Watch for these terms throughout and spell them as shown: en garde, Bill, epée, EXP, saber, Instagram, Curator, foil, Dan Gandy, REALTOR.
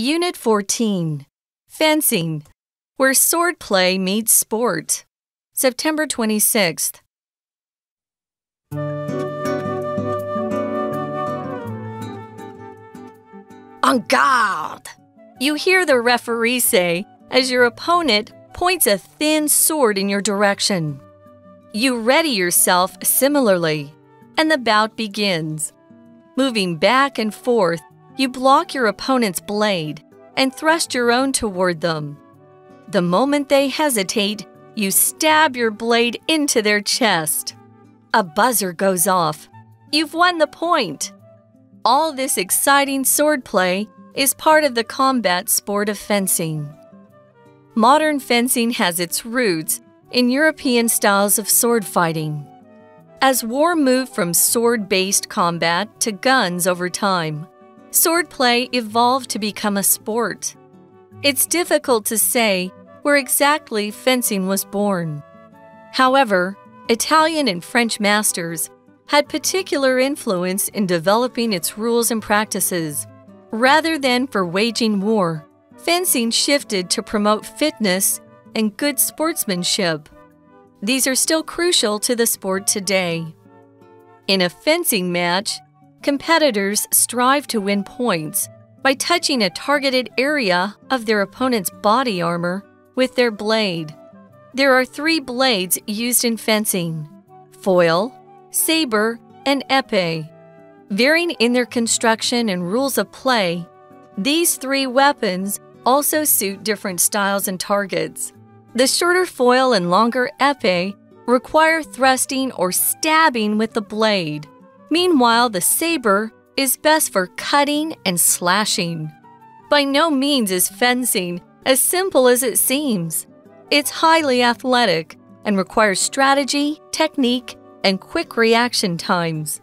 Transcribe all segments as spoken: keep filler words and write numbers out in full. Unit fourteen. Fencing, where swordplay meets sport. September twenty-sixth. En garde! You hear the referee say as your opponent points a thin sword in your direction. You ready yourself similarly, and the bout begins. Moving back and forth, you block your opponent's blade and thrust your own toward them. The moment they hesitate, you stab your blade into their chest. A buzzer goes off. You've won the point. All this exciting swordplay is part of the combat sport of fencing. Modern fencing has its roots in European styles of sword fighting, as war moved from sword-based combat to guns over time. Swordplay evolved to become a sport. It's difficult to say where exactly fencing was born. However, Italian and French masters had particular influence in developing its rules and practices. Rather than for waging war, fencing shifted to promote fitness and good sportsmanship. These are still crucial to the sport today. In a fencing match, competitors strive to win points by touching a targeted area of their opponent's body armor with their blade. There are three blades used in fencing: foil, saber, and epée. Varying in their construction and rules of play, these three weapons also suit different styles and targets. The shorter foil and longer epée require thrusting or stabbing with the blade. Meanwhile, the saber is best for cutting and slashing. By no means is fencing as simple as it seems. It's highly athletic and requires strategy, technique, and quick reaction times.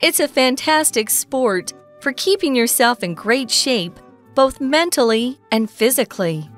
It's a fantastic sport for keeping yourself in great shape, both mentally and physically.